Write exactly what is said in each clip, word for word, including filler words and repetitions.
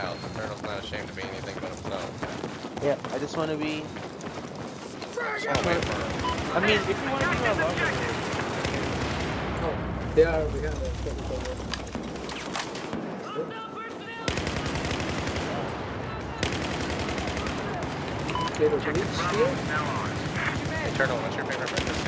Loud. The turtle's not ashamed to be anything but himself. Yep, yeah, I just want to be... I mean, if you want to do a log, oh, they are behind us. Okay, there's a reach here. Hey, Turtle, what's your favorite breakfast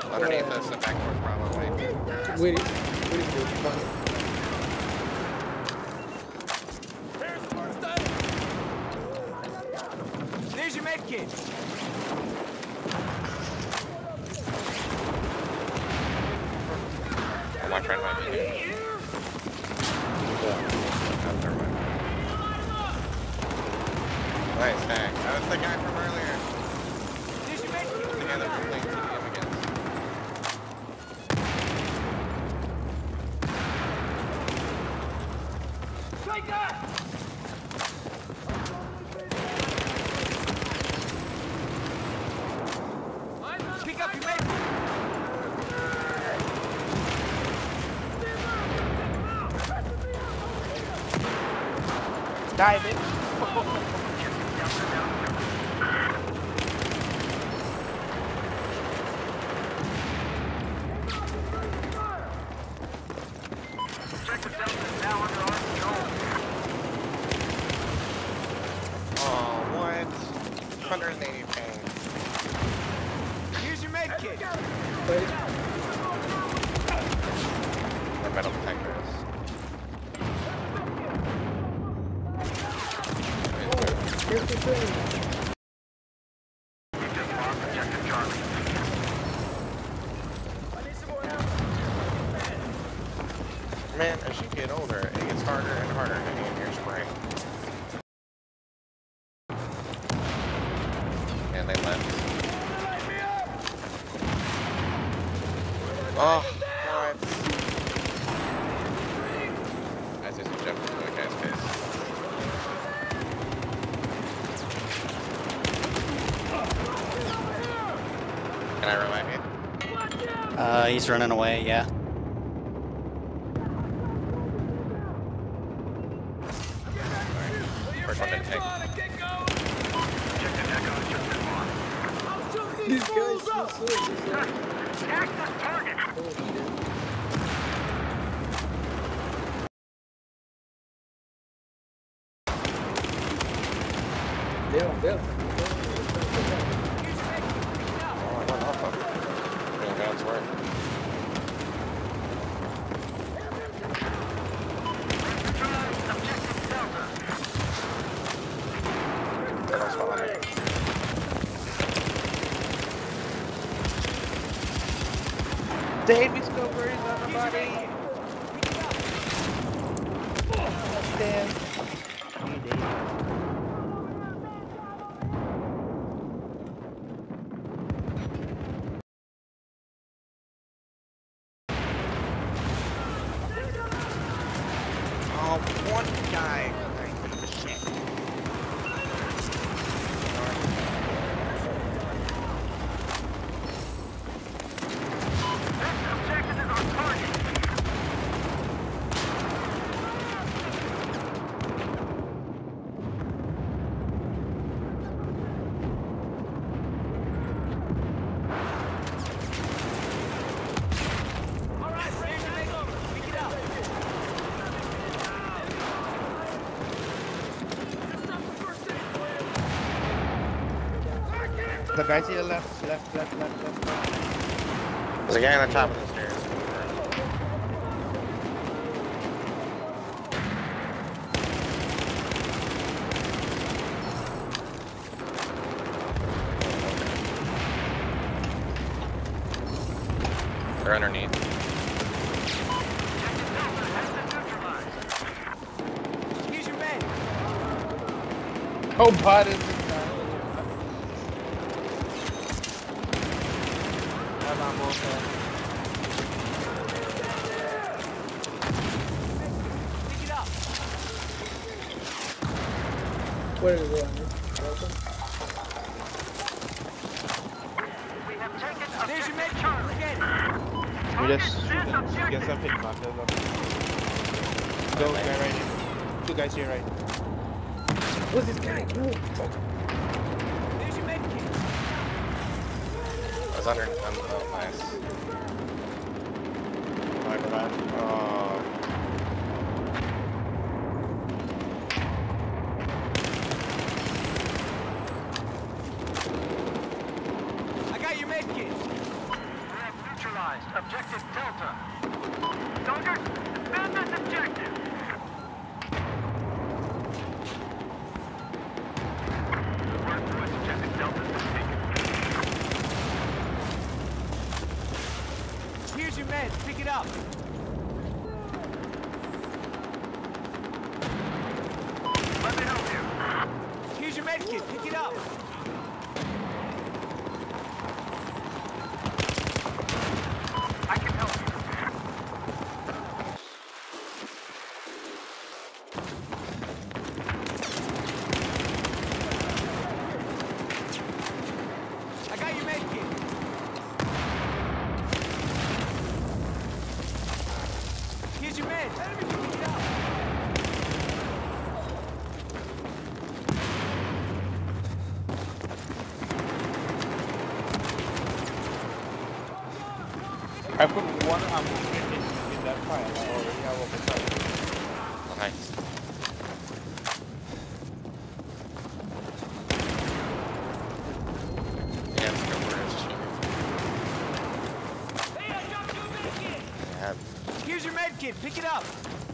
cereal? Underneath us, the backboard probably. Wait, wait, wait. Dive in. He's running away, yeah. First one didn't take. These guys are so good. Attack the target! Damn, damn. Oh, I went off of it. Real man's work. David Scoper is on the body! That's dead. Hey, David. Oh, one guy. Shit. The guy to the left, left, left, left, left, left. There's a guy on the top of the stairs. They're underneath. Oh, bot is. Where are we on this? There's your mate, Charlie. We just shoot them. Get something. Go, guy right here. Two guys here, right? What's this guy? No. There's your med kit. I was under him. Oh, nice. Alright, we're back. Oh. I got your med kit. We have neutralized objective Delta. Soldiers, defend this objective. Pick it up. Let me help you. Here's your med kit. Pick it up. I can help you. I got your med kit. Here's your med. Enemy picking it up. I put one ammo in that fire. I already have open fire. Nice. Yeah, let's go where Hey, I dropped your med kit. Yeah. Here's your med kit, pick it up!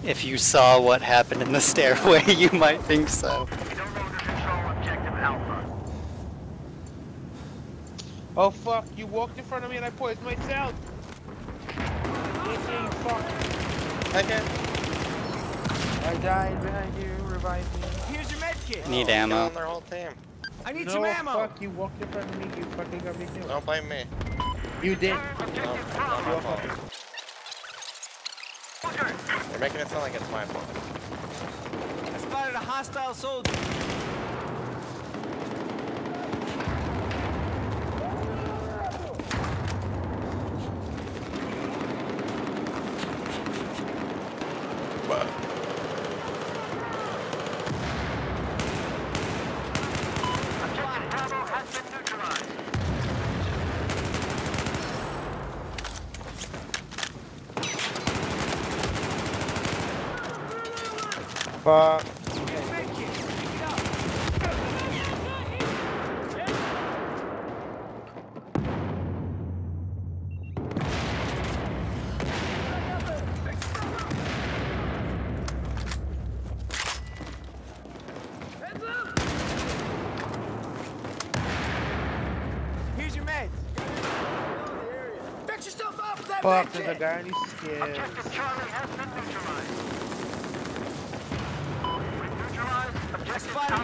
If you saw what happened in the stairway, you might think so. We don't know the control objective Alpha. Oh fuck, you walked in front of me and I poisoned myself! Eating fuck. Okay. I died behind you, revive me. Here's your med kit! Need oh, ammo. Their whole team. I need no, some ammo! fuck, you walked in front of me, you fucking got me killed. Don't blame me. You did. No, you're making it sound like it's my fault. I spotted a hostile soldier. Fuck. Here's your meds. Fix yourself up with that. Fuck, there's a guy and he's scared. Objective Charlie has been neutralized. I gotta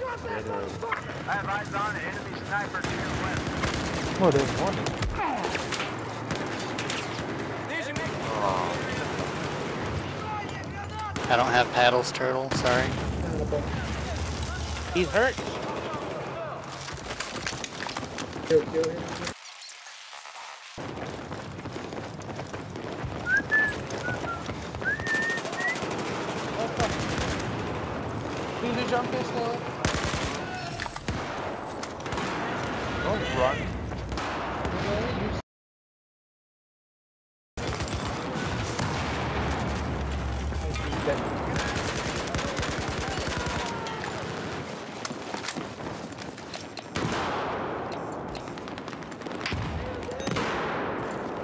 drop that motherfucker! I have eyes on an enemy sniper to your left. Oh, there's one. There's your mate. I don't have paddles, turtle. Sorry. He's hurt. Kill, kill him. Do the jump pistol. Don't run.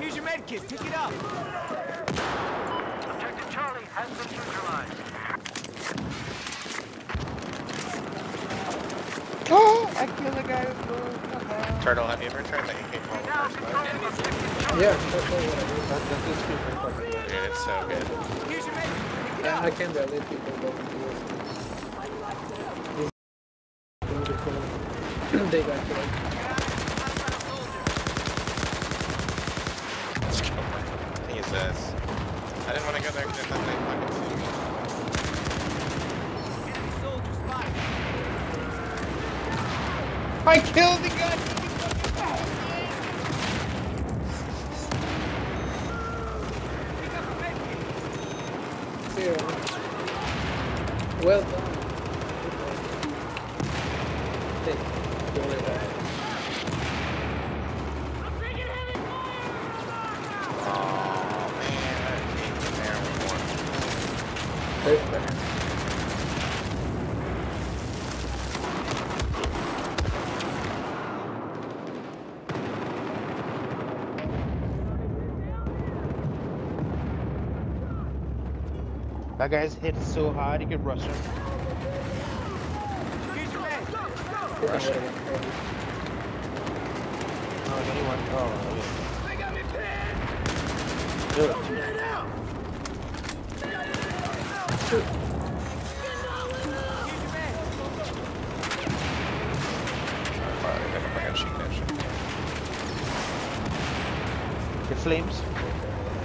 Here's your med kit. Pick it up. Objective Charlie has been neutralized. Oh, I killed a guy with blue. Turtle, have you ever tried that U K phone? Yeah, that's this. Dude, it's so good. Here's your mate. Yeah, I can barely people go into it. They got killed. Let's kill him. Jesus. I didn't want to go there because I thought they fucking see me. I killed the guy! Pick up a med kit! zero. Well done. That guy's hit so hard, he could rush him. Rush him. Oh, there's only one. Oh, they got me pinned! Do it. Shoot. Alright, I gotta bring out sheet action. Get flames?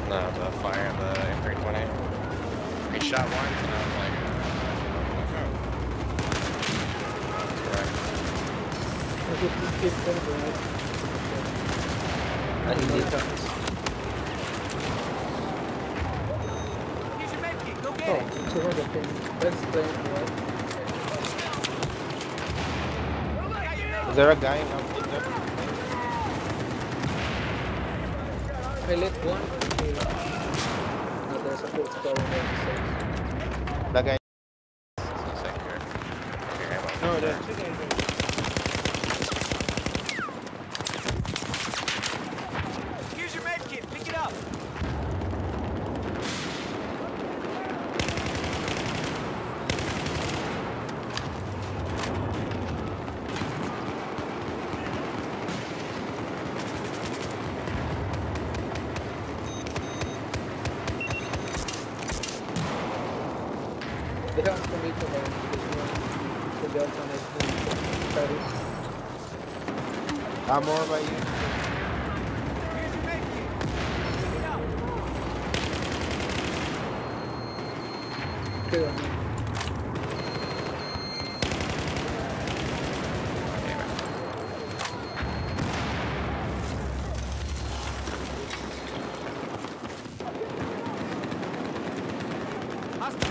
No, the fire and the M three twenty. He shot once and I was like, oh. I need guns. Here's your med kit, go get it. Oh, let's play it. Is there a guy in there? I let one. That guy. No, there's two guys there. Here's your med kit. Pick it up. They don't have to meet the van because they don't have to meet the van. I'm all about you. Here's your med kit. Pick it up. Good. Hostile.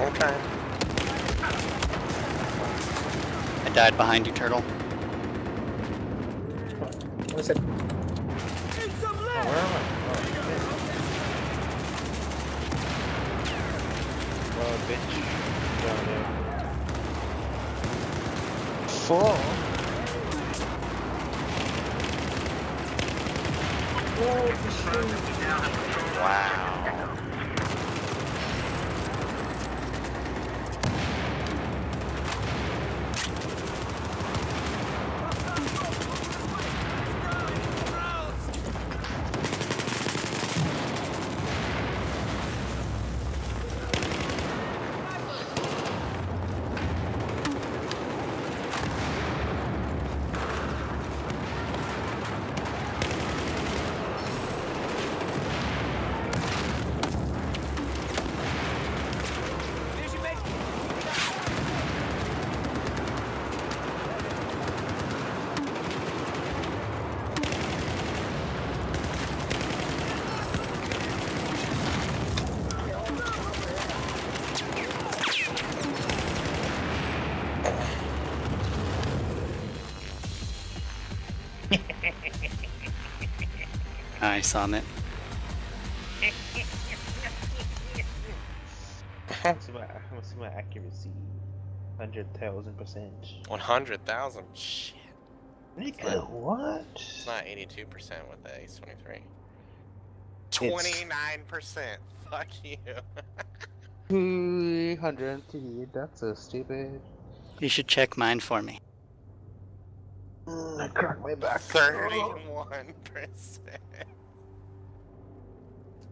Okay. I died behind you, Turtle. What is it? It's some left. Oh, where am I? Oh, oh bitch. Down there. Four? Oh, wow. Nice on it. That's my, what's my accuracy? one hundred thousand percent. one hundred thousand? Shit. Nigga, what? It's not eighty-two percent with the A C E twenty-three. twenty-nine percent. Fuck you. three hundred T D. That's so stupid. You should check mine for me. Mm, I cracked my back. thirty-one percent.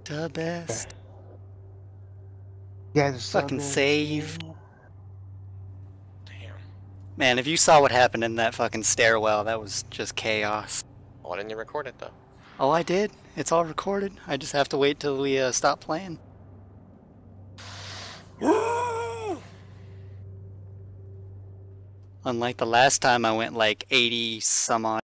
The best. Yeah, fucking saved. Damn. Man, if you saw what happened in that fucking stairwell, that was just chaos. Why didn't you record it, though? Oh, I did. It's all recorded. I just have to wait till we uh, stop playing. Unlike the last time I went like eighty some odd